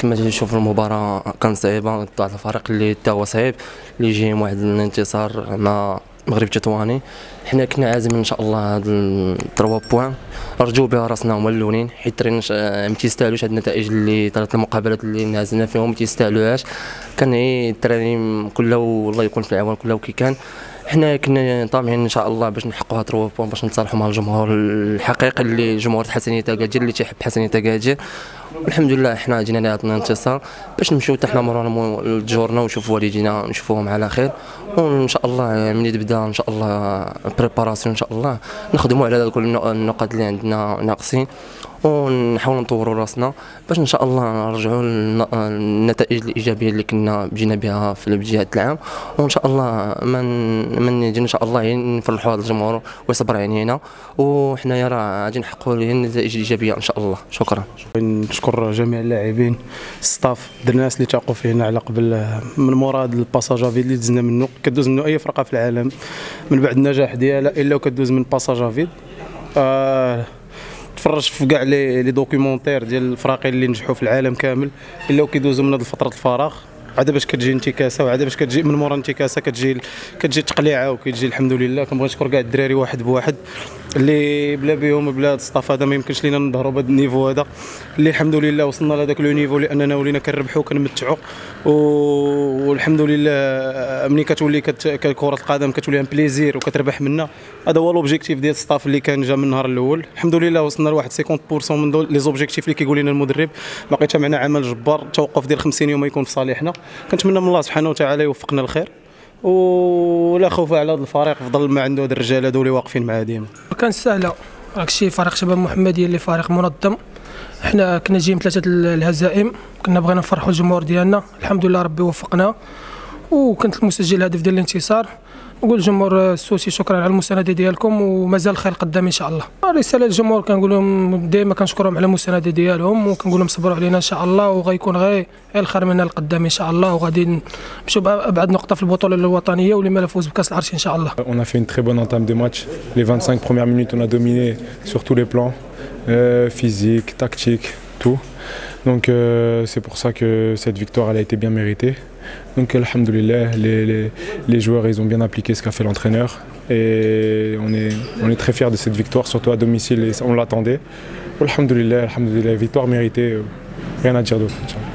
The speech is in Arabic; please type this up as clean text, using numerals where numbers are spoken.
كما تشوف المباراه كانت صعيبه على الفريق اللي حتى هو صعيب اللي جايين واحد الانتصار مع المغرب التطواني. حنا كنا عازمين ان شاء الله هاد 3 بوان رجعوا بها راسنا هما اللونين، حيت ما تيستاهلوش هاد النتائج اللي طلعت المقابلات اللي نازلنا فيهم ما تيستاهلوهاش. كان الترانيم كلو الله يكون في العون كلو كي كان حنا كنا طامعين ان شاء الله باش نحققوا 3 بوان باش نتصالحوا مع الجمهور الحقيقي اللي جمهور حسنية تاغادير اللي تيحب حسنية تاغادير. والحمد لله حنا جينا لهاد الانتصار باش نمشيو حتى حنا مرونا للجورنا ونشوفوا والدينا نشوفوهم على خير، وان شاء الله ملي تبدا ان شاء الله بريباراسيون ان شاء الله نخدموا على هاد كل النقط اللي عندنا ناقصين ونحاولوا نطوروا راسنا باش ان شاء الله نرجعوا للنتائج الايجابيه اللي كنا جينا بها في بدايه العام، وان شاء الله من ان شاء الله نفرحوا هذا الجمهور ويصبر علينا وحنايا راه غادي نحققوا ليه النتائج الايجابيه ان شاء الله. شكرا. نشكر جميع اللاعبين الستاف الناس اللي تاقوا فينا على قبل من مراد الباساجافي اللي دزنا منه كدوز منه اي فرقه في العالم من بعد النجاح ديالها الا كدوز من باساجافي. تفرج في كاع لي دوكيومونتير ديال الفراقين اللي نجحوا في العالم كامل الا كيدوزوا من هذه الفتره الفراغ عاد باش كتجي انتكاسه وعاد باش كتجي من مورا انتكاسه كتجي تقليعه وكيجي الحمد لله. كنبغي نشكر كاع الدراري واحد بواحد اللي بلا بهم بلا الصطاف هذا ما يمكنش لينا نظهروا بهذا النيفو هذا اللي الحمد لله وصلنا لهذاك لو نيفو لاننا ولينا كنربحوا وكنمتعوا والحمد لله. ملي كتولي كره القدم كتولي ان بليزير وكتربح منا هذا هو لوبجيكتيف ديال الصطاف اللي كان جا من النهار الاول. الحمد لله وصلنا لواحد 50% من دول لي زوبجيكتيف اللي كيقول لنا المدرب. باقي تا معنا عمل جبار، توقف ديال 50 يوم يكون في صالحنا. كنتمنى من الله سبحانه وتعالى يوفقنا الخير ولا خوف على هذا الفريق فضل ما عنده هاد الرجال هادو اللي واقفين معاه ديما. كان سهله هادشي فريق شباب المحمدية اللي فريق منظم، حنا كنا جايين 3 الهزائم كنا بغينا نفرحوا الجمهور ديالنا الحمد لله ربي وفقنا وكنت المسجل الهدف ديال الانتصار. نقول للجمهور السوسي شكرا على المسانده ديالكم ومازال الخير قدام ان شاء الله. رساله للجمهور كنقول لهم دائما كنشكرهم على المسانده ديالهم وكنقول لهم صبروا علينا ان شاء الله وغيكون غير الخير منا لقدام ان شاء الله وغادي نمشيو بابعد نقطه في البطوله الوطنيه ولما نفوز بكاس العرش ان شاء الله. On a fait une très bonne entame de match. Les 25 premières minutes on a dominé sur tous les plans physique, tactique, tout. Donc c'est pour ça que cette victoire elle a été bien méritée. Donc alhamdoulilah les joueurs ils ont bien appliqué ce qu'a fait l'entraîneur et on est très fiers de cette victoire surtout à domicile et on l'attendait. Alhamdoulilah, victoire méritée, rien à dire d'autre.